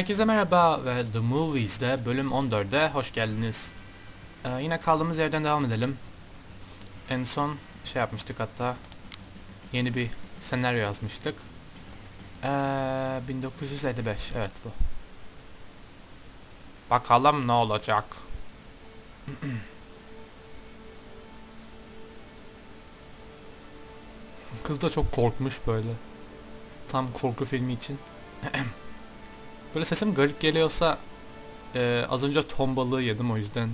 Herkese merhaba ve The Movies'de bölüm 14'e hoş geldiniz. Yine kaldığımız yerden devam edelim. En son şey yapmıştık, hatta yeni bir senaryo yazmıştık. 1955, evet bu. Bakalım ne olacak. Kız da çok korkmuş böyle. Tam korku filmi için. Böyle sesim garip geliyorsa az önce ton balığı yedim, o yüzden.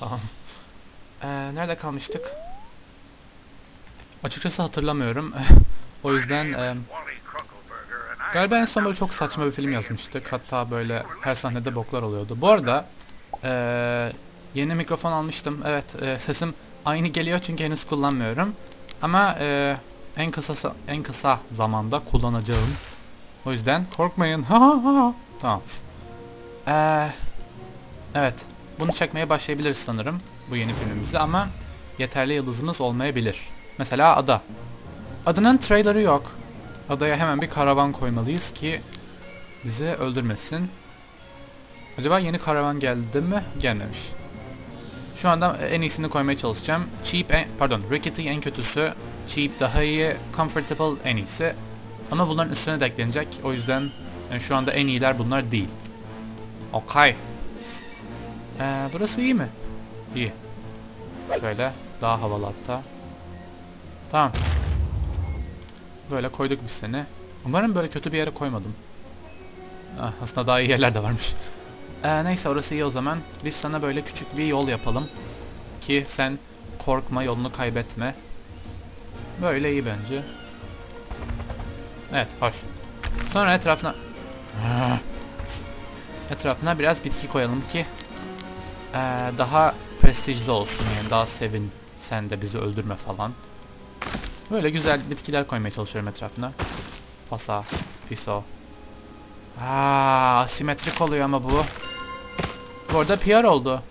Tamam. Nerede kalmıştık? Açıkçası hatırlamıyorum. O yüzden galiba en son böyle çok saçma bir film yazmıştık. Hatta böyle her sahnede boklar oluyordu. Bu arada yeni mikrofon almıştım. Evet, sesim aynı geliyor çünkü henüz kullanmıyorum. Ama en kısa zamanda kullanacağım. O yüzden korkmayın. Tamam. Evet. Bunu çekmeye başlayabiliriz sanırım. Bu yeni filmimizi, ama yeterli yıldızımız olmayabilir. Mesela ada. Adının trailer'ı yok. Adaya hemen bir karavan koymalıyız ki bizi öldürmesin. Acaba yeni karavan geldi mi? Gelmemiş. Şu anda en iyisini koymaya çalışacağım. Rickety en kötüsü. Cheap daha iyi. Comfortable en iyisi. Ama bunların üstüne de eklenecek. O yüzden şu anda en iyiler bunlar değil. Okay. Burası iyi mi? İyi. Şöyle daha havalı hatta. Tamam. Böyle koyduk biz seni. Umarım böyle kötü bir yere koymadım. Aslında daha iyi yerler de varmış. Neyse, orası iyi o zaman. Biz sana böyle küçük bir yol yapalım. Ki sen korkma, yolunu kaybetme. Böyle iyi bence. Evet, hoş. Sonra etrafına biraz bitki koyalım ki daha prestijli olsun, yani daha sevin, sen de bizi öldürme falan. Böyle güzel bitkiler koymaya çalışıyorum etrafına. Fasa, fiso. Asimetrik oluyor ama bu. Bu arada PR oldu.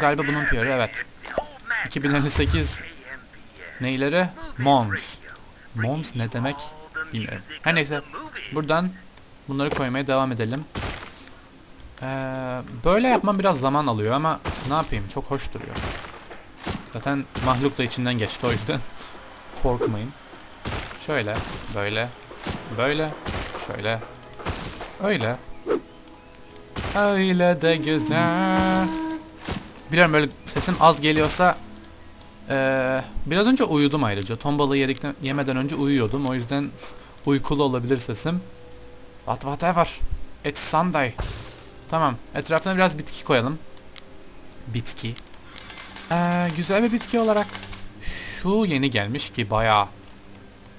Galiba bunun PR'ı, evet. 2058 neyleri? Mons. Mons ne demek? Bilmiyorum. Her neyse, buradan bunları koymaya devam edelim. Böyle yapmam biraz zaman alıyor ama ne yapayım, çok hoş duruyor. Zaten mahluk da içinden geçti, o yüzden korkmayın. Şöyle, böyle, böyle, şöyle, öyle. Öyle de güzel. Biliyorum böyle sesim az geliyorsa. Biraz önce uyudum ayrıca. Ton balığı yemeden önce uyuyordum. O yüzden uykulu olabilir sesim. Whatever. It's Sunday. Tamam. Etrafına biraz bitki koyalım. Bitki. Güzel bir bitki olarak şu yeni gelmiş ki bayağı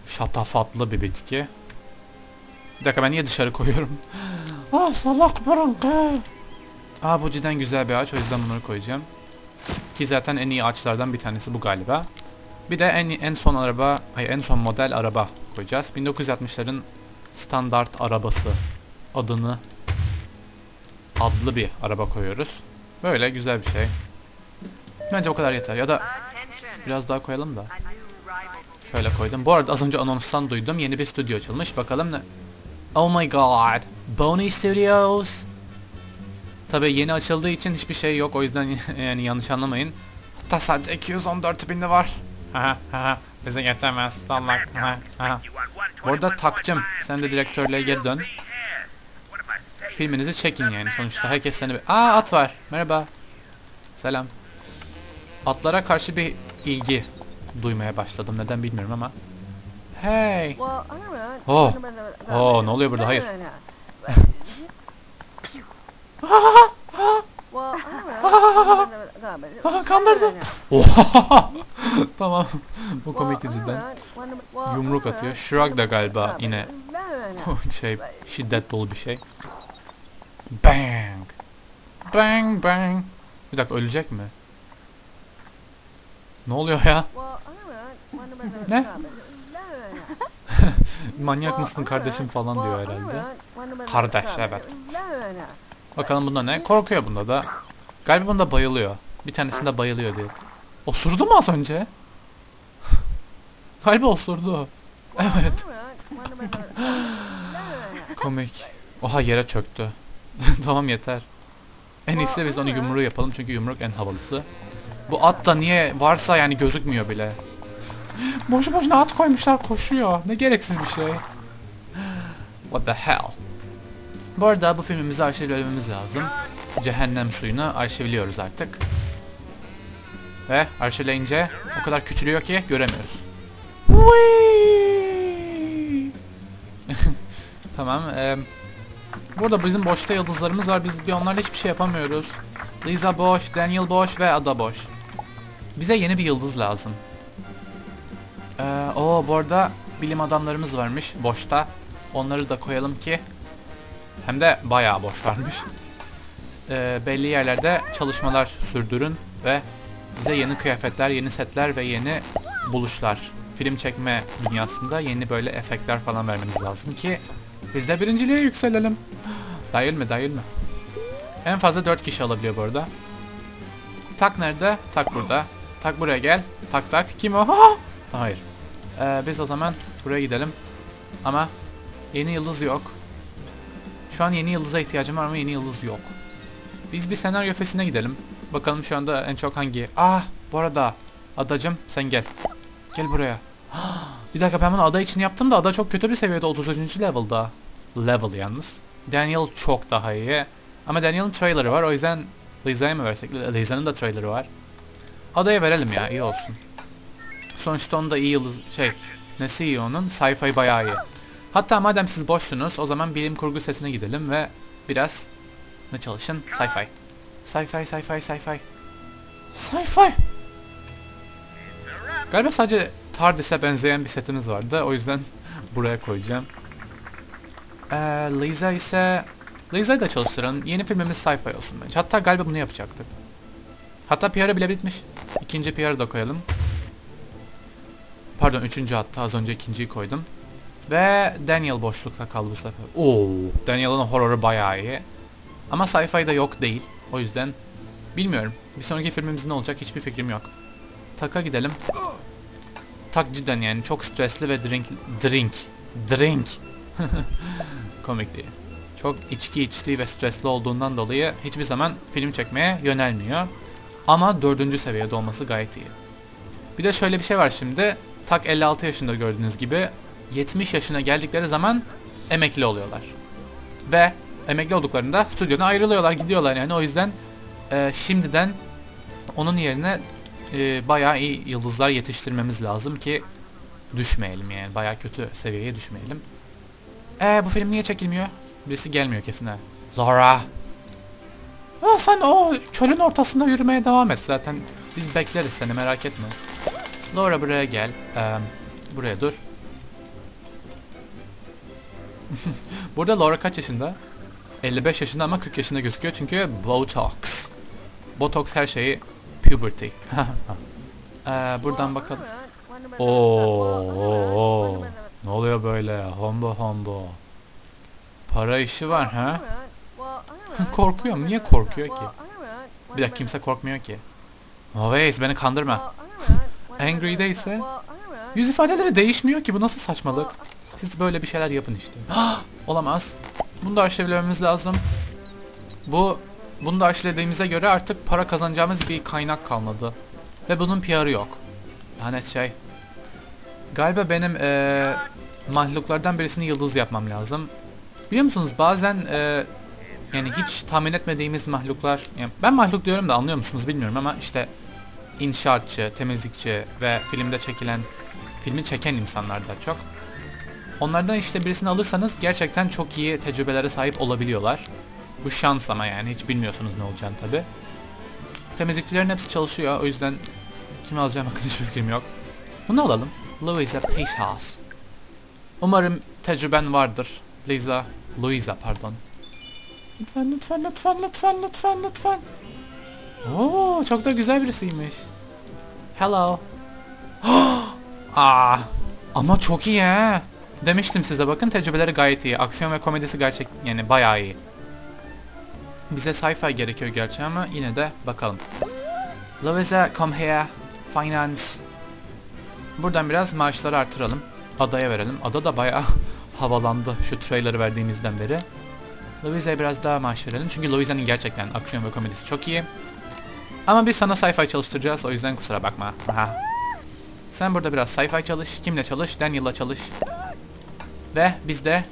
şatafatlı bir bitki. Bir dakika, ben niye dışarı koyuyorum? Salak branka. Bu cidden güzel bir ağaç. O yüzden bunları koyacağım. Ki zaten en iyi ağaçlardan bir tanesi bu galiba. Bir de en son model araba koyacağız. 1960'ların standart arabası adlı bir araba koyuyoruz. Böyle güzel bir şey. Bence o kadar yeter, ya da biraz daha koyalım da. Şöyle koydum. Bu arada az önce anonstan duydum, yeni bir stüdyo açılmış. Bakalım ne? Oh my god. Boney Studios. Tabii yeni açıldığı için hiçbir şey yok, o yüzden yani yanlış anlamayın. Hatta sadece 214.000'li var. Bize geçemez sallak. Bu arada takcım, sen de direktörlüğe geri dön. Filminizi çekin yani, sonuçta herkes seni... At var, merhaba. Selam. Atlara karşı bir ilgi duymaya başladım, neden bilmiyorum ama. Hey. Ne oluyor burada? Hayır. Kandırdı. Tamam. Bu komikti cidden. Yumruk atıyor. Shrug da galiba yine şey, şiddet dolu bir şey. Bang. Bang bang. Bir dakika, ölecek mi? Ne oluyor ya? Ne? Manyak mısın kardeşim falan diyor herhalde. Kardeş, evet. Bakalım bunda ne? Korkuyor bunda da. Galiba bunda bayılıyor. Bir tanesinde bayılıyor diye. Osurdu mu az önce? Galiba osurdu. Evet. Komik. Oha, yere çöktü. Tamam, yeter. En iyisi biz onu yumruğu yapalım çünkü yumruk en havalısı. Bu at da niye varsa yani gözükmüyor bile. Boşu boşuna at koymuşlar, koşuyor. Ne gereksiz bir şey. What the hell. Bu arada bu filmimizi arşivlememiz lazım. Cehennem suyunu arşivliyoruz artık. Ve arşivleyince o kadar küçülüyor ki göremiyoruz. Tamam. Burada bizim boşta yıldızlarımız var. Biz onlarla hiçbir şey yapamıyoruz. Louisa boş, Daniel boş ve Ada boş. Bize yeni bir yıldız lazım. Bu arada bilim adamlarımız varmış boşta. Onları da koyalım ki. Hem de bayağı boş varmış. Belli yerlerde çalışmalar sürdürün ve bize yeni kıyafetler, yeni setler ve yeni buluşlar. Film çekme dünyasında yeni böyle efektler falan vermeniz lazım ki biz de birinciliğe yükselelim. Dahil mi? En fazla 4 kişi alabiliyor bu arada. Tak nerede? Tak burada. Tak buraya gel. Tak tak. Kim o? Hayır. Biz o zaman buraya gidelim. Ama yeni yıldız yok. Şu an yeni yıldıza ihtiyacım var ama yeni yıldız yok. Biz bir senaryo öfesine gidelim. Bakalım şu anda en çok hangi... Bu arada adacım sen gel. Gel buraya. Bir dakika, ben bunu ada için yaptım da ada çok kötü bir seviyede, 33. level'da. Level yalnız. Daniel çok daha iyi. Ama Daniel'ın trailer'ı var, o yüzden Lisa'ya mı versek? Lisa'nın da trailer'ı var. Adaya verelim ya, iyi olsun. Sonuçta onun da iyi yıldız... Nesi iyi onun? Sci-fi bayağı iyi. Hatta madem siz boşsunuz, o zaman bilim kurgu sesine gidelim ve biraz... Ne çalışın? Sci-fi. Sci-fi. Galiba sadece Tardis'e benzeyen bir setimiz vardı. O yüzden buraya koyacağım. Louisa ise... Loisa'yı da çalıştırın. Yeni filmimiz sci-fi olsun bence. Hatta galiba bunu yapacaktık. Hatta PR'ı bile bitmiş. İkinci PR'ı da koyalım. Pardon, üçüncü hatta. Az önce ikinciyi koydum. Ve Daniel boşlukta kaldı bu sefer. Daniel'ın horroru bayağı iyi. Ama sci-fi'da yok değil. O yüzden bilmiyorum. Bir sonraki filmimiz ne olacak hiçbir fikrim yok. Tak'a gidelim. Tak cidden yani çok stresli ve drink. Komik değil. Çok içki içtiği ve stresli olduğundan dolayı hiçbir zaman film çekmeye yönelmiyor. Ama 4. seviyede olması gayet iyi. Bir de şöyle bir şey var şimdi. Tak 56 yaşında gördüğünüz gibi. 70 yaşına geldikleri zaman emekli oluyorlar. Ve emekli olduklarında stüdyodan ayrılıyorlar, gidiyorlar yani. O yüzden şimdiden onun yerine bayağı iyi yıldızlar yetiştirmemiz lazım ki düşmeyelim yani. Bayağı kötü seviyeye düşmeyelim. Bu film niye çekilmiyor? Birisi gelmiyor kesin ha. Laura. Sen o çölün ortasında yürümeye devam et zaten. Biz bekleriz seni, merak etme. Laura buraya gel. Buraya dur. Burada Laura kaç yaşında? 55 yaşında ama 40 yaşında gözüküyor çünkü botox. Botox her şeyi puberty. Buradan bakalım. Ne oluyor böyle? Hombo. Para işi var ha? Korkuyorum. Niye korkuyor ki? Bir dakika, kimse korkmuyor ki. Always, beni kandırma. Angry'de ise yüz ifadeleri değişmiyor ki, bu nasıl saçmalık? Siz böyle bir şeyler yapın işte. Olamaz. Bunu da arşivlememiz lazım. Bunu da arşivlediğimize göre artık para kazanacağımız bir kaynak kalmadı. Ve bunun PR'ı yok. Lanet şey. Galiba benim mahluklardan birisini yıldız yapmam lazım. Biliyor musunuz bazen yani hiç tahmin etmediğimiz mahluklar, yani ben mahluk diyorum da anlıyor musunuz bilmiyorum ama işte inşaatçı, temizlikçi ve filmi çeken insanlar da çok. Onlardan işte birisini alırsanız gerçekten çok iyi tecrübelere sahip olabiliyorlar. Bu şans ama yani hiç bilmiyorsunuz ne olacağını tabi. Temizlikçilerin hepsi çalışıyor, o yüzden kimi alacağım hakkında hiçbir fikrim yok. Bunu alalım. Louisa Peachhouse. Umarım tecrüben vardır. Louisa pardon. Lütfen. Çok da güzel birisiymiş. Hello. Ama çok iyi he. Demiştim size, bakın tecrübeleri gayet iyi. Aksiyon ve komedisi yani bayağı iyi. Bize sci-fi gerekiyor gerçi ama yine de bakalım. Louisa come here. Finance. Buradan biraz maaşları artıralım. Adaya verelim. Ada da bayağı havalandı şu trailer'ı verdiğimizden beri. Louisa'ya biraz daha maaş verelim. Çünkü Louisa'nın gerçekten aksiyon ve komedisi çok iyi. Ama biz sana sci-fi çalıştıracağız. O yüzden kusura bakma. Aha. Sen burada biraz sci-fi çalış. Kimle çalış? Daniel'la çalış. Ve biz de...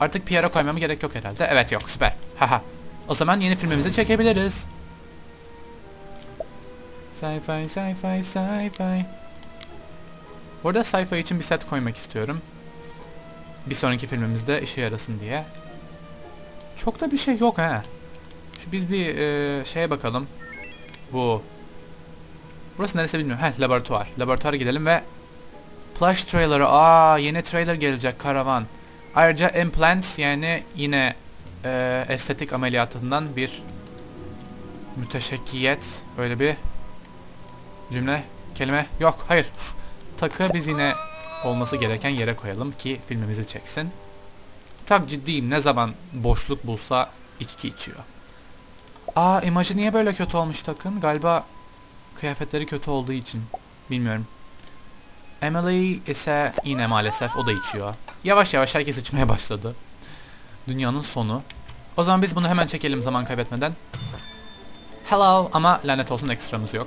Artık PR'a koymama gerek yok herhalde. Evet yok, süper. Haha. O zaman yeni filmimizi çekebiliriz. Sci-fi, sci-fi, sci-fi. Burada sci-fi için bir set koymak istiyorum. Bir sonraki filmimizde işe yarasın diye. Çok da bir şey yok ha. Şu biz bir şeye bakalım. Bu. Burası neresi bilmiyorum. Heh, laboratuvar. Laboratuvara gidelim ve plush trailer'ı. Aa, yeni trailer gelecek, karavan. Ayrıca implants, yani yine estetik ameliyatından bir müteşekkiyet. Böyle bir cümle, kelime yok. Hayır. Takı biz yine olması gereken yere koyalım ki filmimizi çeksin. Tak ciddiyim, ne zaman boşluk bulsa içki içiyor. Aa, imajı niye böyle kötü olmuş Tak'ın? Galiba kıyafetleri kötü olduğu için. Bilmiyorum. Emily ise yine maalesef o da içiyor. Yavaş yavaş herkes içmeye başladı. Dünyanın sonu. O zaman biz bunu hemen çekelim zaman kaybetmeden. Hello, ama lanet olsun ekstramız yok.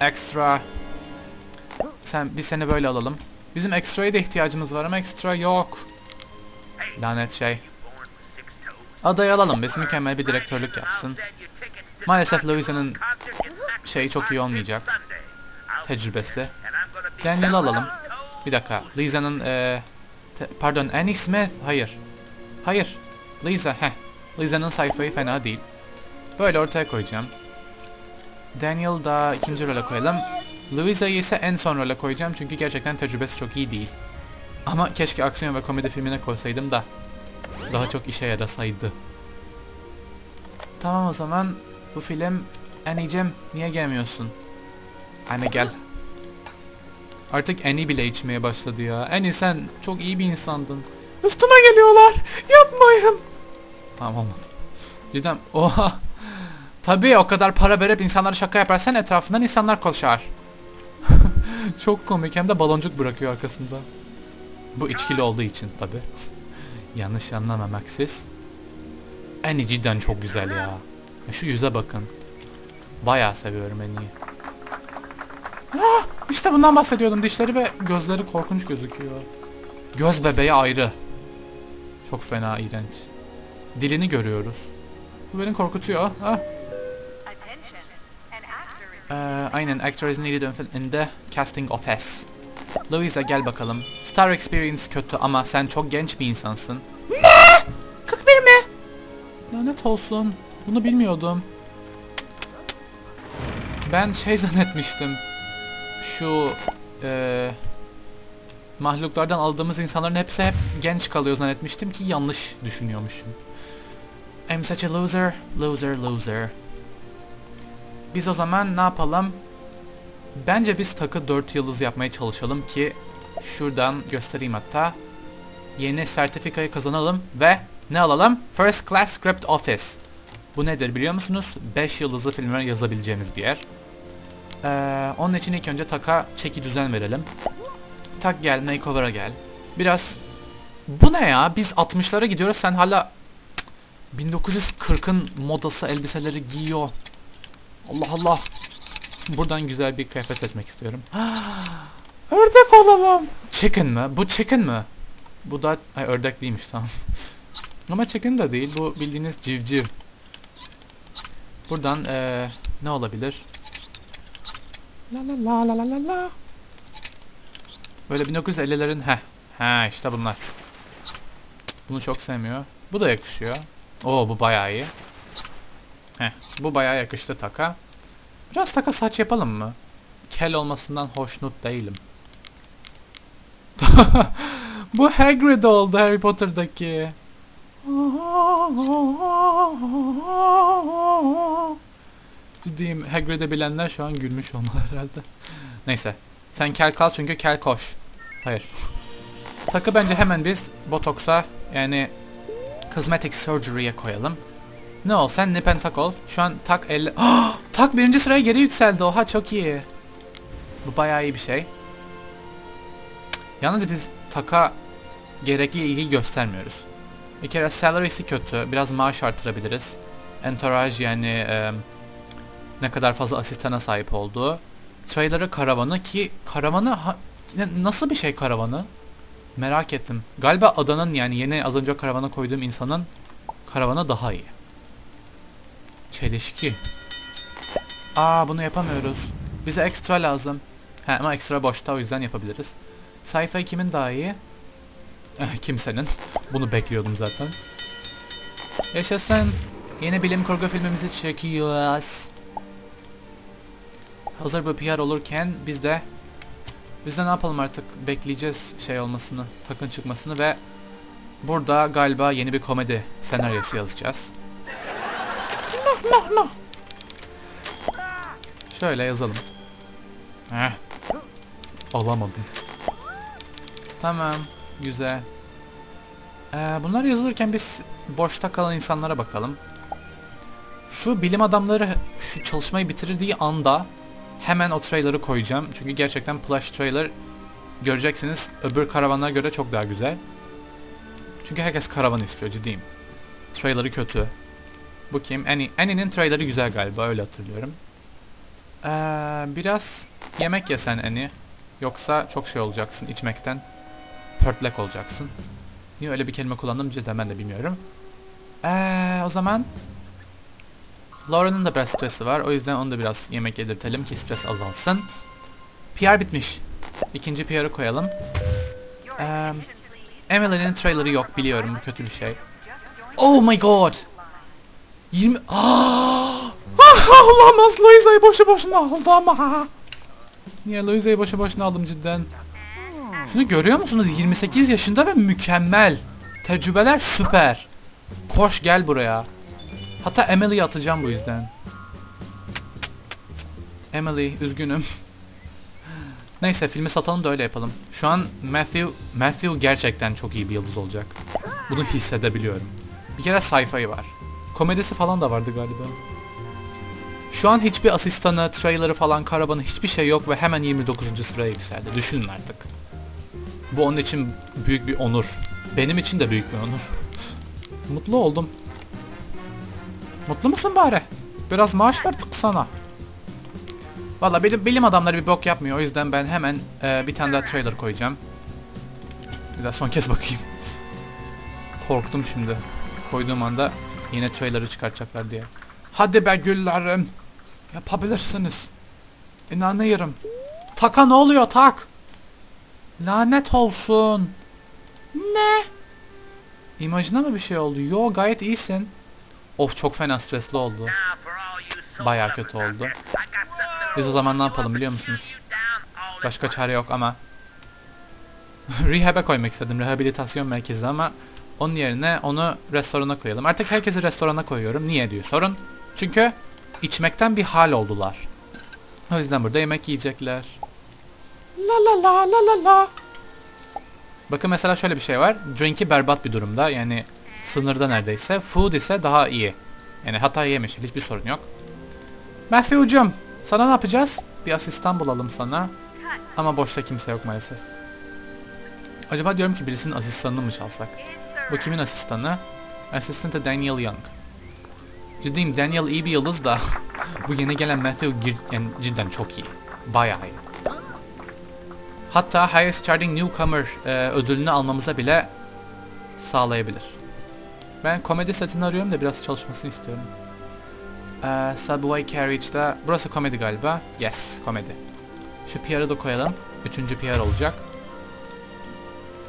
Ekstra. Biz seni böyle alalım. Bizim ekstraya da ihtiyacımız var ama ekstra yok. Lanet şey. Adayı alalım, biz mükemmel bir direktörlük yapsın. Maalesef Louisa'nın şeyi çok iyi olmayacak. Tecrübesi. Daniel'ı alalım. Bir dakika. Louisa'nın pardon, Annie Smith. Hayır. Hayır. Louisa. Heh. Louisa'nın sayfayı fena değil. Böyle ortaya koyacağım. Daniel da ikinci role koyalım. Louisa'yı ise en son role koyacağım çünkü gerçekten tecrübesi çok iyi değil. Ama keşke aksiyon ve komedi filmine koysaydım da daha çok işe yarasaydı. Tamam o zaman bu film... Annie'cim niye gelmiyorsun? Anne gel. Artık Annie bile içmeye başladı ya. Annie sen çok iyi bir insandın. Üstüme geliyorlar. Yapmayın. Tamam olmadı. Cidden. Oha. Tabii o kadar para verip insanlara şaka yaparsan etrafından insanlar koşar. Çok komik, hem de baloncuk bırakıyor arkasında. Bu içkili olduğu için tabi. Yanlış anlamamak siz. Annie cidden çok güzel ya. Şu yüze bakın. Bayağı seviyorum Annie'yi. Ah, işte bundan bahsediyordum. Dişleri ve gözleri korkunç gözüküyor. Göz bebeği ayrı. Çok fena iğrenç. Dilini görüyoruz. Bu beni korkutuyor. Ah. Aynen, actor is needed in the casting office. Louisa gel bakalım. Star experience kötü ama sen çok genç bir insansın. Ne? 41 mi? Lanet olsun. Bunu bilmiyordum. Ben şey zannetmiştim. Şu mahluklardan aldığımız insanların hepsi hep genç kalıyor zannetmiştim ki yanlış düşünüyormuşum. I'm such a loser, loser, loser. Biz o zaman ne yapalım? Bence biz Tak'ı 4 yıldız yapmaya çalışalım ki şuradan göstereyim hatta. Yeni sertifikayı kazanalım ve ne alalım? First Class Script Office. Bu nedir biliyor musunuz? 5 yıldızlı filmler yazabileceğimiz bir yer. Onun için ilk önce Tak'a çeki düzen verelim. Tak gel, makeover'a gel. Biraz... Bu ne ya? Biz 60'lara gidiyoruz, sen hala 1940'ın modası elbiseleri giyiyor. Allah Allah. Buradan güzel bir kıyafet seçmek istiyorum. Ördek olalım. Chicken mı? Bu chicken mı? Bu da... Ay, ördek değilmiş, tamam. Ama chicken da değil. Bu bildiğiniz civciv. Buradan ne olabilir? La la la la la la. Böyle 1950'lerin ha işte bunlar. Bunu çok sevmiyor. Bu da yakışıyor. Oo, bu bayağı iyi. Heh, bu bayağı yakıştı Tak'a. Biraz Tak'a saç yapalım mı? Kel olmasından hoşnut değilim. Bu Hagrid oldu Harry Potter'daki. Ciddiyim, Hagrid'i bilenler şu an gülmüş olmalı herhalde. Neyse. Sen kel kal çünkü kel koş. Hayır. Tak'ı bence hemen biz botoksa, yani cosmetic surgery'ye koyalım. Ne ol sen, nip and tuck ol. Şu an Tak Tak birinci sıraya geri yükseldi. Oha, çok iyi. Bu bayağı iyi bir şey. Yalnız biz Tak'a gerekli ilgi göstermiyoruz. Bir kere salary'si kötü. Biraz maaş artırabiliriz. Entourage yani ne kadar fazla asistana sahip olduğu. Trailer'ı, karavanı ki karavanı nasıl bir şey karavanı? Merak ettim. Galiba adanın yani yeni az önce karavana koyduğum insanın karavana daha iyi. Çelişki. Aa bunu yapamıyoruz. Bize ekstra lazım. He ama ekstra boşta o yüzden yapabiliriz. Sayfa kimin daha iyi? Kimsenin. Bunu bekliyordum zaten. Yaşasın. Yeni bilim kurgu filmimizi çekiyoruz. Hazır bir PR olurken biz de ne yapalım artık? Bekleyeceğiz şey olmasını, takın çıkmasını ve burada galiba yeni bir komedi senaryosu yazacağız. No. Şöyle yazalım. Alamadım. Tamam. Güzel. Bunlar yazılırken biz boşta kalan insanlara bakalım. Şu bilim adamları şu çalışmayı bitirdiği anda hemen o trailer'ı koyacağım. Çünkü gerçekten plush trailer göreceksiniz. Öbür karavanlara göre çok daha güzel. Çünkü herkes karavan istiyor ciddiyim. Trailer'ı kötü. Bu kim? Annie. Annie'nin trailer'ı güzel galiba öyle hatırlıyorum. Biraz yemek yesen Annie. Yoksa çok şey olacaksın içmekten. Pörtlek olacaksın. Niye öyle bir kelime kullandım cidden ben de bilmiyorum. O zaman Lauren'ın da biraz stresi var. O yüzden onu da biraz yemek yedirtelim ki stres azalsın. PR bitmiş. İkinci PR'ı koyalım. Emily'nin trailer'ı yok biliyorum bu kötü bir şey. Oh my god. 20... Olamaz Louisa'yı boşu boşuna aldım. Niye Louisa'yı boşu boşuna aldım cidden. Şunu görüyor musunuz? 28 yaşında ve mükemmel. Tecrübeler süper. Koş gel buraya. Hatta Emily'yi atacağım bu yüzden. Emily üzgünüm. Neyse filmi satalım da öyle yapalım. Şu an Matthew gerçekten çok iyi bir yıldız olacak. Bunu hissedebiliyorum. Bir kere sayfayı var. Komedisi falan da vardı galiba. Şu an hiçbir asistanı, trailer'ı falan, karavanı hiçbir şey yok ve hemen 29. sıraya yükseldi. Düşünün artık. Bu onun için büyük bir onur. Benim için de büyük bir onur. Mutlu oldum. Mutlu musun bari? Biraz maaş verdik sana. Valla bilim adamları bir bok yapmıyor. O yüzden ben hemen bir tane daha trailer koyacağım. Bir daha son kez bakayım. Korktum şimdi. Koyduğum anda yine trailer'ı çıkartacaklar diye. Hadi be güllerim. Yapabilirsiniz. İnanıyorum. Taka ne oluyor tak? Lanet olsun. Ne? İmajına mı bir şey oldu? Yo gayet iyisin. Of çok fena stresli oldu. Bayağı kötü oldu. Biz o zaman ne yapalım biliyor musunuz? Başka çare yok ama. Rehab'e koymak istedim. Rehabilitasyon merkezi ama onun yerine onu restorana koyalım. Artık herkesi restorana koyuyorum. Niye diyor sorun. Çünkü içmekten bir hal oldular. O yüzden burada yemek yiyecekler. La la la la la la. Bakın mesela şöyle bir şey var. Drink'i berbat bir durumda. Yani sınırda neredeyse. Food ise daha iyi. Yani hata yemiş. Hiçbir sorun yok. Matthew'cum. Sana ne yapacağız? Bir asistan bulalım sana. Ama boşta kimse yok maalesef. Acaba diyorum ki birisinin asistanını mı çalsak? Bu kimin asistanı? Assistant Daniel Young. Ciddiyim Daniel iyi bir yıldız da. Bu yeni gelen Matthew yani cidden çok iyi. Bayağı iyi. Hatta Highest Charting Newcomer ödülünü almamıza bile sağlayabilir. Ben komedi setini arıyorum da biraz çalışmasını istiyorum. Subway Carriage'da. Burası komedi galiba. Yes, komedi. Şu PR'ı da koyalım. Üçüncü PR olacak.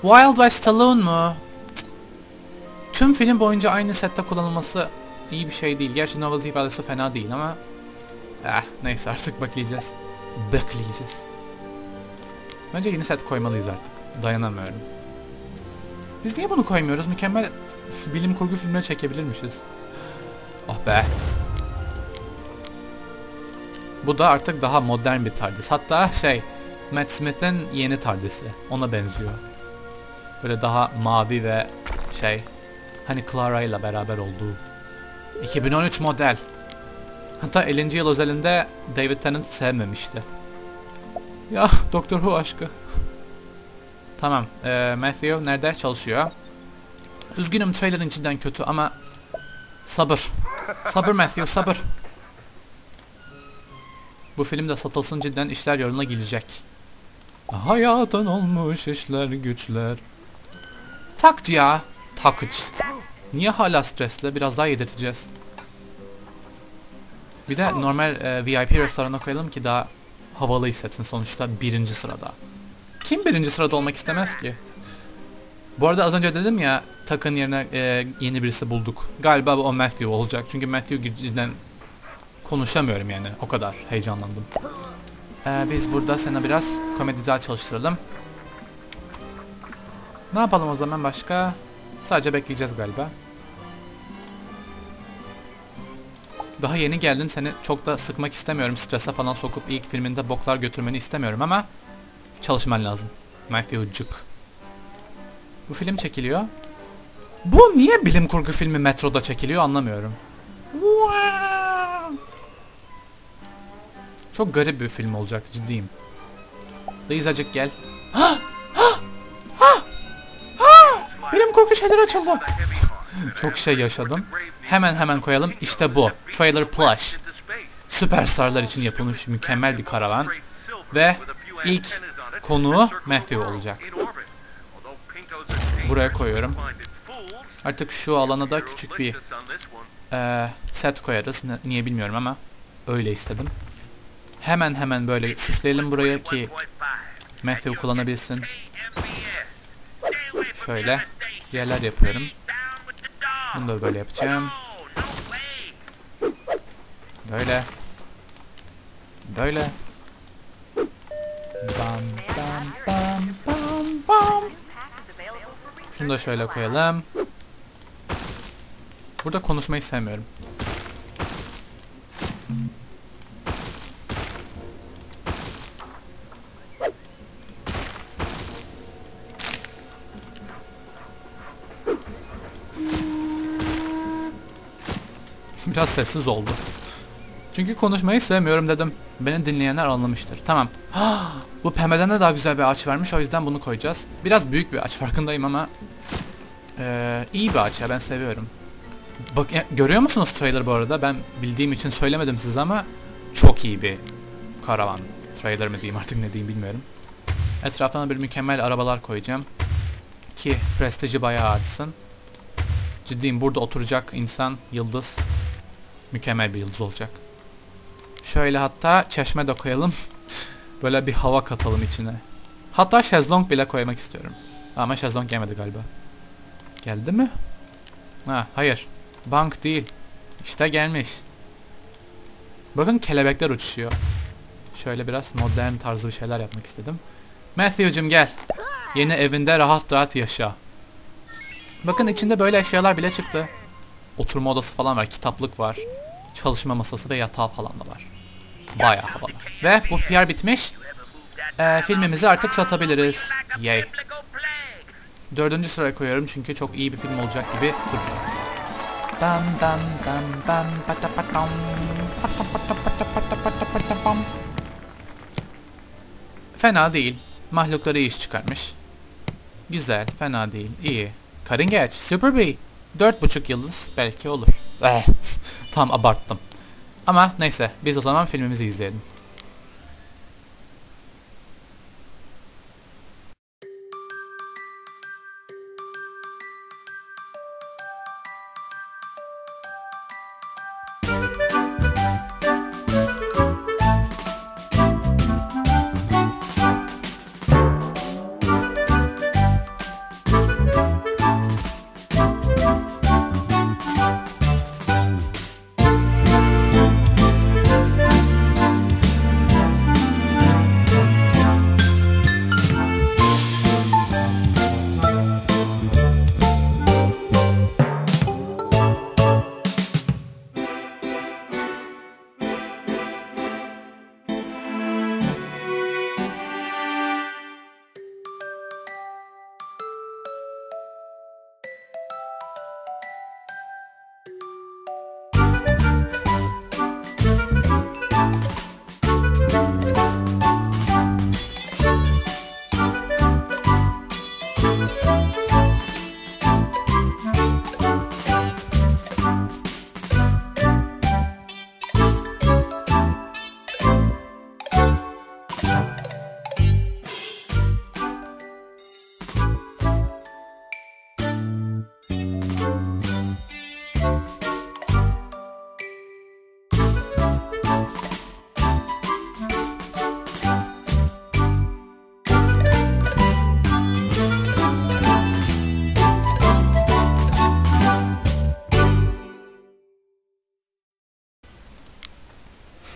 Wild West Stallone mu? Cık. Tüm film boyunca aynı sette kullanılması iyi bir şey değil. Gerçi novelty value'su fena değil ama... neyse artık bekleyeceğiz. Bekleyeceğiz. Bence yeni set koymalıyız artık. Dayanamıyorum. Biz niye bunu koymuyoruz? Mükemmel bilim kurgu filmleri çekebilirmişiz. Oh be. Bu da artık daha modern bir Tardis. Hatta Matt Smith'in yeni Tardis'i. Ona benziyor. Böyle daha mavi ve hani Clara ile beraber olduğu. 2013 model. Hatta 50. yıl özelinde David Tennant sevmemişti. Ya Doktor Hu aşkı. Tamam. Matthew nerede çalışıyor? Üzgünüm, trailer'ın içinden kötü ama sabır. Sabır Matthew, sabır. Bu film de satılsın, cidden işler yoluna gelecek. Hayatın olmuş işler güçler. Taktı ya. Takıç. Niye hala stresle? Biraz daha yedirteceğiz. Bir de normal VIP restorana koyalım ki daha havalı hissetsin, sonuçta birinci sırada. Kim birinci sırada olmak istemez ki? Bu arada az önce dedim ya, takın yerine yeni birisi bulduk. Galiba o Matthew olacak. Çünkü Matthew cidden konuşamıyorum yani. O kadar heyecanlandım. Biz burada sana biraz komedi daha çalıştıralım. Ne yapalım o zaman başka? Sadece bekleyeceğiz galiba. Daha yeni geldin, seni çok da sıkmak istemiyorum. Strese falan sokup ilk filminde boklar götürmeni istemiyorum ama çalışman lazım Matthew'cuk. Bu film çekiliyor. Bu niye bilim kurgu filmi metroda çekiliyor anlamıyorum. Çok garip bir film olacak, ciddiyim. Louisa'cık gel. Bilim kurgu şeyler açıldı. Çok şey yaşadım. Hemen koyalım. İşte bu. Trailer plush. Süperstarlar için yapılmış mükemmel bir karavan. Ve ilk konuğu Matthew olacak. Buraya koyuyorum. Artık şu alana da küçük bir set koyarız. Niye bilmiyorum ama öyle istedim. Hemen böyle süsleyelim buraya ki Matthew kullanabilsin. Şöyle yerler yapıyorum. Bunu da böyle yapacağım. Böyle. Bam. Şunu da şöyle koyalım. Burada konuşmayı sevmiyorum. Biraz sessiz oldu. Çünkü konuşmayı sevmiyorum dedim. Beni dinleyenler anlamıştır. Tamam. Bu pembeden de daha güzel bir ağaç vermiş. O yüzden bunu koyacağız. Biraz büyük bir ağaç farkındayım ama iyi bir ağaç ya, ben seviyorum. Bak ya, görüyor musunuz trailer bu arada? Ben bildiğim için söylemedim size ama çok iyi bir karavan. Trailer mi diyeyim artık, ne diyeyim bilmiyorum. Etrafına bir mükemmel arabalar koyacağım. Ki prestiji bayağı artsın. Ciddiyim, burada oturacak insan yıldız. Mükemmel bir yıldız olacak. Şöyle hatta çeşme de koyalım. Böyle bir hava katalım içine. Hatta şezlong bile koymak istiyorum. Ama şezlong gelmedi galiba. Geldi mi? Ha, hayır. Bank değil. İşte gelmiş. Bakın kelebekler uçuşuyor. Şöyle biraz modern tarzı bir şeyler yapmak istedim. Matthew'cum gel. Yeni evinde rahat yaşa. Bakın içinde böyle eşyalar bile çıktı. Oturma odası falan var, kitaplık var. Çalışma masası ve yatağı falan da var. Bayağı havalı. Ve bu PR bitmiş. Filmimizi artık satabiliriz. Yay. 4. sıraya koyuyorum çünkü çok iyi bir film olacak gibi. Fena değil. Mahlukları iyi iş çıkarmış. Güzel, fena değil, iyi. Karıngeç, Super Bee. 4,5 yıldız belki olur. Tam abarttım. Ama neyse, biz o zaman filmimizi izleyelim.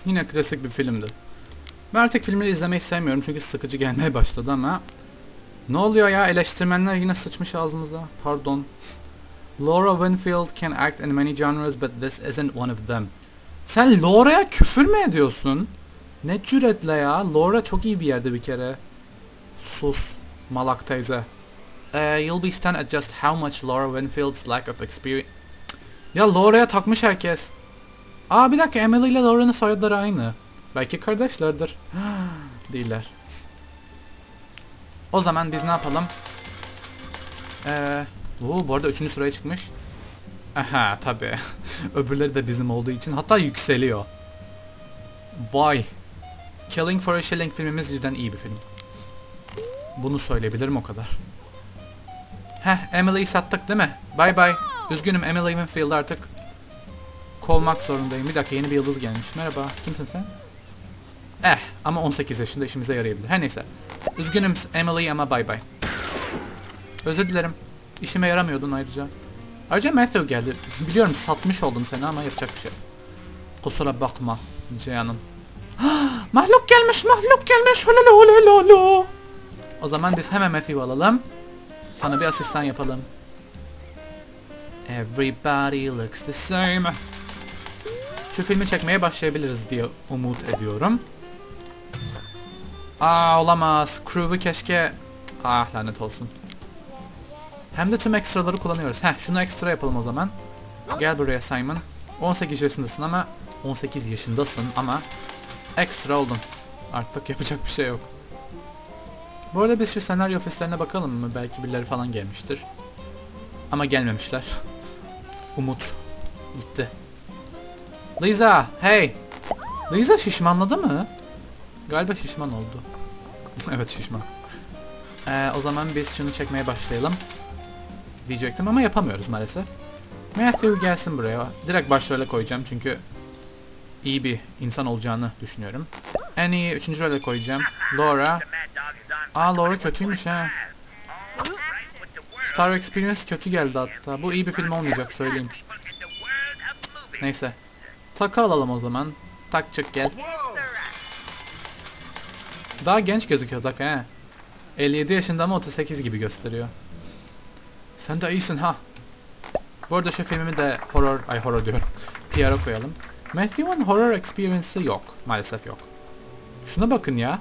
Yine klasik bir filmdi. Ben artık filmleri izlemeyi sevmiyorum çünkü sıkıcı gelmeye başladı ama... Ne oluyor ya, eleştirmenler yine sıçmış ağzımıza. Pardon. Laura Winfield can act in many genres but this isn't one of them. Sen Laura'ya küfür mü ediyorsun? Ne cüretle ya. Laura çok iyi bir yerde bir kere. Sus Malak teyze. You'll be stunned at just how much Laura Winfield's lack of experience. Ya Laura'ya takmış herkes. Aa bir dakika, Emily ile Laura'nın soyadları aynı. Belki kardeşlerdir. Değiller. O zaman biz ne yapalım? Bu arada 3. sıraya çıkmış. Aha tabi. Öbürleri de bizim olduğu için hatta yükseliyor. Vay. Killing for a Shilling filmimiz cidden iyi bir film. Bunu söyleyebilirim o kadar. Heh, Emily'yi sattık değil mi? Bye bye. Üzgünüm Emily Winfield, artık kovmak zorundayım. Bir dakika, yeni bir yıldız gelmiş. Merhaba, kimsin sen? Ama 18 yaşında işimize yarayabilir. Her neyse. Üzgünüm Emily ama bye bye. Özür dilerim. İşime yaramıyordun ayrıca. Ayrıca Matthew geldi. Biliyorum satmış oldum seni ama yapacak bir şey. Kusura bakma Cihan'ım. Mahluk gelmiş, mahluk gelmiş. Holololololol. O zaman biz hemen Matthew'u alalım. Sana bir asistan yapalım. Everybody looks the same. Şu filmi çekmeye başlayabiliriz diye umut ediyorum. Aa olamaz. Crew'u keşke... Ah lanet olsun. Hem de tüm ekstraları kullanıyoruz. Heh, şunu ekstra yapalım o zaman. Gel buraya Simon. 18 yaşındasın ama... 18 yaşındasın ama... Ekstra oldun. Artık yapacak bir şey yok. Bu arada biz şu senaryo ofislerine bakalım mı? Belki birileri falan gelmiştir. Ama gelmemişler. Umut gitti. Louisa, hey! Louisa şişmanladı mı? Galiba şişman oldu. Evet şişman. O zaman biz şunu çekmeye başlayalım. Diyecektim ama yapamıyoruz maalesef. Matthew gelsin buraya. Direkt başrole koyacağım çünkü iyi bir insan olacağını düşünüyorum. Annie'yi 3. role koyacağım. Laura. Aa Laura kötüymüş ha. Star Experience kötü geldi hatta. Bu iyi bir film olmayacak söyleyeyim. Neyse. Takı alalım o zaman. Tak çık gel. Daha genç gözüküyor Taka he. 57 yaşında ama 38 gibi gösteriyor. Sen de iyisin ha. Bu arada şu filmimi de horror diyorum. PR'a koyalım. Matthew'un horror experience'ı yok. Maalesef yok. Şuna bakın ya.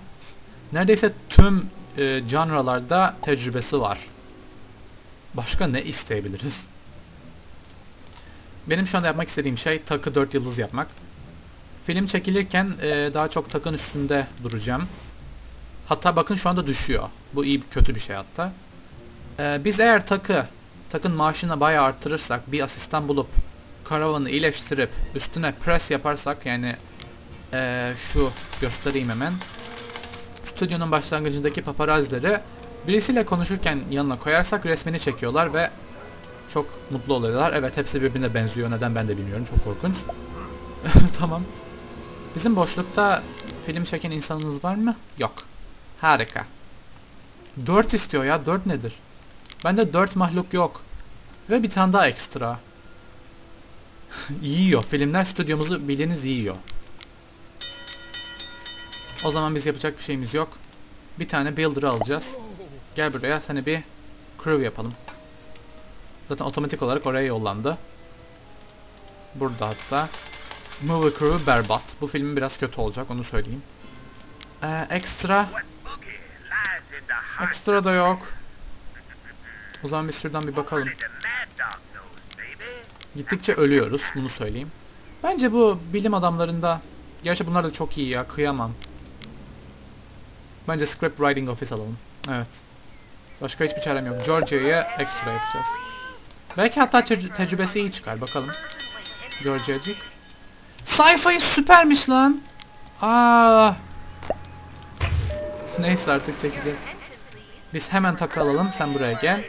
Neredeyse tüm janralarda tecrübesi var. Başka ne isteyebiliriz? Benim şu anda yapmak istediğim şey Takı 4 yıldız yapmak. Film çekilirken daha çok Takın üstünde duracağım. Hatta bakın şu anda düşüyor. Bu iyi kötü bir şey hatta. Biz eğer Takın maaşını bayağı artırırsak, bir asistan bulup karavanı iyileştirip üstüne press yaparsak, yani şu göstereyim hemen. Stüdyonun başlangıcındaki paparazileri birisiyle konuşurken yanına koyarsak resmini çekiyorlar ve çok mutlu oluyorlar. Evet hepsi birbirine benziyor. Neden ben de bilmiyorum. Çok korkunç. Tamam. Bizim boşlukta film çeken insanınız var mı? Yok. Harika. 4 istiyor ya. 4 nedir? Bende 4 mahluk yok. Ve bir tane daha ekstra. Yiyor. Filmler stüdyomuzu bildiğiniz yiyor. O zaman biz yapacak bir şeyimiz yok. Bir tane builder'ı alacağız. Gel buraya. Seni bir crew yapalım. Zaten otomatik olarak oraya yollandı. Burada hatta. Movie crew berbat. Bu filmin biraz kötü olacak, onu söyleyeyim. Ekstra. Ekstra da yok. O zaman biz şuradan bir bakalım. Gittikçe ölüyoruz, bunu söyleyeyim. Bence bu bilim adamlarında... Gerçi bunlar da çok iyi ya, kıyamam. Bence script writing office alalım. Evet. Başka hiçbir çarem yok. Georgia'ya ekstra yapacağız. Belki hatta tecrübesi iyi çıkar. Bakalım. Georgia'cık. Sci-fi süpermiş lan. Aa. Neyse artık çekeceğiz. Biz hemen takı alalım. Sen buraya gel.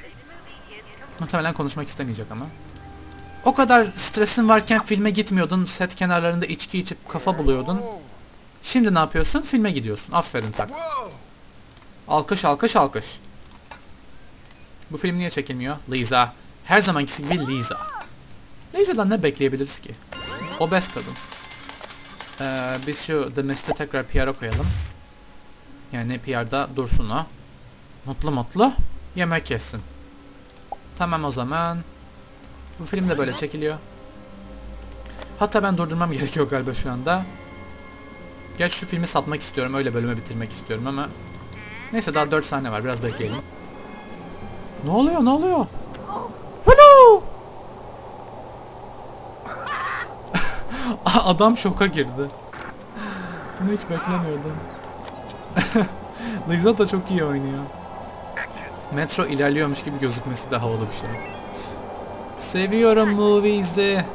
Muhtemelen konuşmak istemeyecek ama. O kadar stresin varken filme gitmiyordun. Set kenarlarında içki içip kafa buluyordun. Şimdi ne yapıyorsun? Filme gidiyorsun. Aferin tak. Alkış alkış alkış. Bu film niye çekilmiyor? Louisa. Her zamankisi gibi Louisa. Loisa'dan ne bekleyebiliriz ki? Obez kadın. Biz şu The Mist'e tekrar PR'a koyalım. Yani PR'da dursun o. Mutlu mutlu yemek yesin. Tamam o zaman. Bu film de böyle çekiliyor. Hatta ben durdurmam gerekiyor galiba şu anda. Gerçi şu filmi satmak istiyorum. Öyle bölümü bitirmek istiyorum ama. Neyse daha 4 saniye var. Biraz bekleyelim. Ne oluyor? Ne oluyor? Hello! Adam şoka girdi. Bunu hiç beklemiyordum. Louisa da çok iyi oynuyor. Metro ilerliyormuş gibi gözükmesi de havalı bir şey. Seviyorum Movies'i.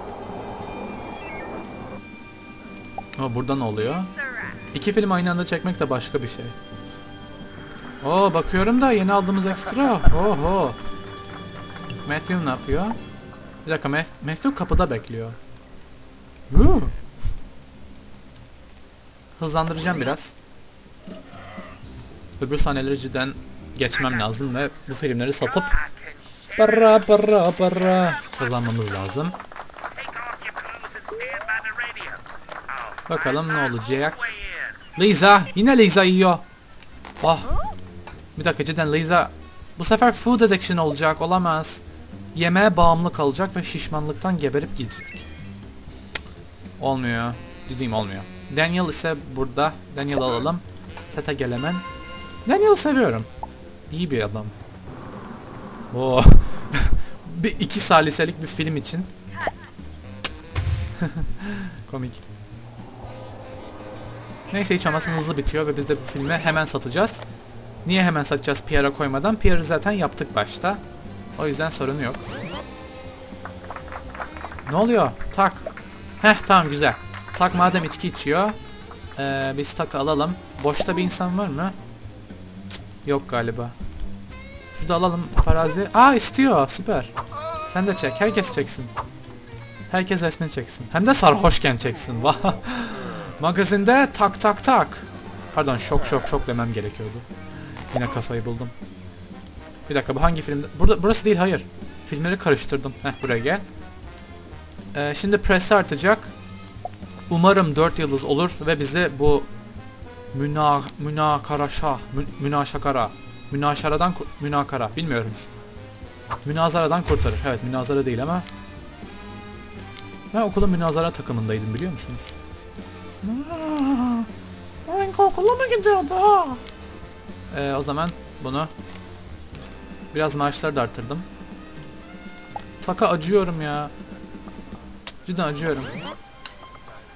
O burada ne oluyor? İki film aynı anda çekmek de başka bir şey. Oo bakıyorum da yeni aldığımız ekstra. Oho. Matthew ne yapıyor? Bir dakika, Matthew kapıda bekliyor. Hızlandıracağım biraz. Öbür sahneleri cidden geçmem lazım ve bu filmleri satıp para kazanmamız lazım. Bakalım ne olacak. Louisa! Yine Louisa yiyor. Oh. Bir dakika cidden Louisa. Bu sefer food addiction olacak. Olamaz. Yemeğe bağımlı kalacak ve şişmanlıktan geberip gidecek. Olmuyor. Ciddiyim olmuyor. Daniel ise burada. Daniel'ı alalım. Sete gelemen. Daniel'ı seviyorum. İyi bir adam. Oo. Bir 2 saliselik bir film için. Komik. Neyse hiç olmasın hızlı bitiyor ve biz de bu filmi hemen satacağız. Niye hemen satacağız PR'a koymadan? PR'ı zaten yaptık başta. O yüzden sorun yok. Ne oluyor? Tak. Heh tamam güzel. Tak madem içki içiyor. Biz takı alalım. Boşta bir insan var mı? Cık, yok galiba. Şurada alalım farazi. Aa istiyor süper. Sen de çek. Herkes çeksin. Herkes resmini çeksin. Hem de sarhoşken çeksin. Magazinde tak tak tak. Pardon şok şok şok demem gerekiyordu. Yine kafayı buldum. Bir dakika bu hangi filmde? Burada, burası değil hayır. Filmleri karıştırdım. Heh buraya gel. Şimdi presi artacak. Umarım 4 yıldız olur ve bize bu münazaradan kurtarır. Evet münazara değil ama. Ben okulun münazara takımındaydım biliyor musunuz? Ben okula mı gidiyordu? O zaman bunu biraz maaşları da artırdım. Taka acıyorum ya. Cidden acıyorum.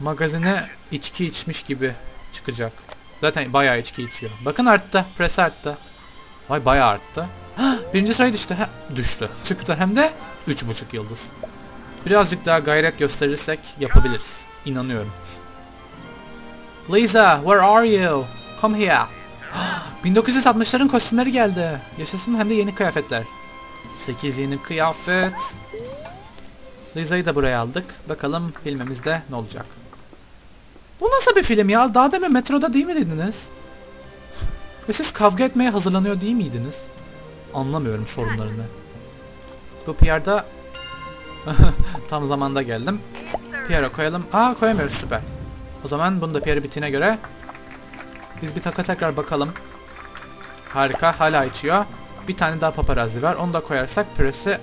Magazine içki içmiş gibi çıkacak. Zaten bayağı içki içiyor. Bakın arttı. Pres arttı. Vay bayağı arttı. Birinci sıraya düştü. Düştü. Çıktı hem de 3,5 yıldız. Birazcık daha gayret gösterirsek yapabiliriz. İnanıyorum. Louisa, where are you? Come here. 1960'ların kostümleri geldi. Yaşasın hem de yeni kıyafetler. 8 yeni kıyafet. Loisa'yı da buraya aldık. Bakalım filmimizde ne olacak. Bu nasıl bir film ya? Daha demin metroda değil mi dediniz? Ve siz kavga etmeye hazırlanıyor değil miydiniz? Anlamıyorum sorunlarını. Bu PR'da tam zamanda geldim. PR'a koyalım. Aa koyamıyoruz süper. O zaman bunu da PR'ı bittiğine göre biz bir taka tekrar bakalım. Harika hala içiyor. Bir tane daha paparazzi var. Onu da koyarsak presi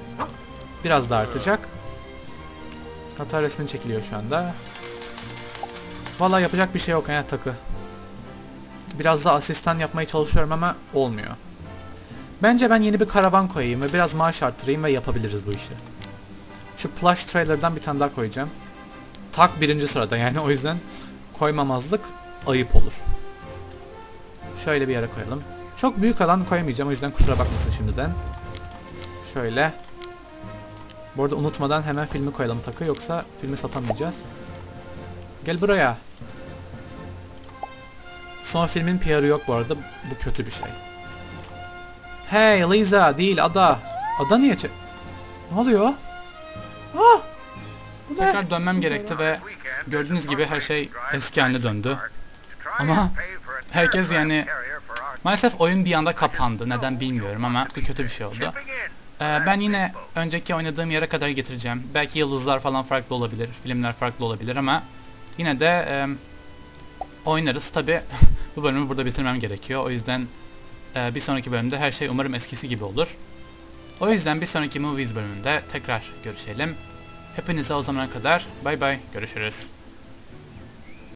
biraz daha artacak. Hata resmi çekiliyor şu anda. Vallahi yapacak bir şey yok ya takı. Biraz da asistan yapmaya çalışıyorum ama olmuyor. Bence ben yeni bir karavan koyayım ve biraz maaş arttırayım ve yapabiliriz bu işi. Şu plush trailer'dan bir tane daha koyacağım. Tak 1. sırada yani o yüzden koymamazlık ayıp olur. Şöyle bir yere koyalım. Çok büyük alan koyamayacağım o yüzden kusura bakmasın şimdiden. Şöyle. Bu arada unutmadan hemen filmi koyalım takı yoksa filmi satamayacağız. Gel buraya. Son filmin PR'ı yok bu arada. Bu kötü bir şey. Hey Louisa değil ada. Ada niye ne oluyor? Ah! Tekrar dönmem gerekti ve gördüğünüz gibi her şey eski haline döndü. Ama herkes yani maalesef oyun bir anda kapandı. Neden bilmiyorum ama bu kötü bir şey oldu. Ben yine önceki oynadığım yere kadar getireceğim. Belki yıldızlar falan farklı olabilir, filmler farklı olabilir ama yine de oynarız. Tabi bu bölümü burada bitirmem gerekiyor. O yüzden bir sonraki bölümde her şey umarım eskisi gibi olur. O yüzden bir sonraki Movies bölümünde tekrar görüşelim. Hepinize o zamana kadar bay bay, görüşürüz.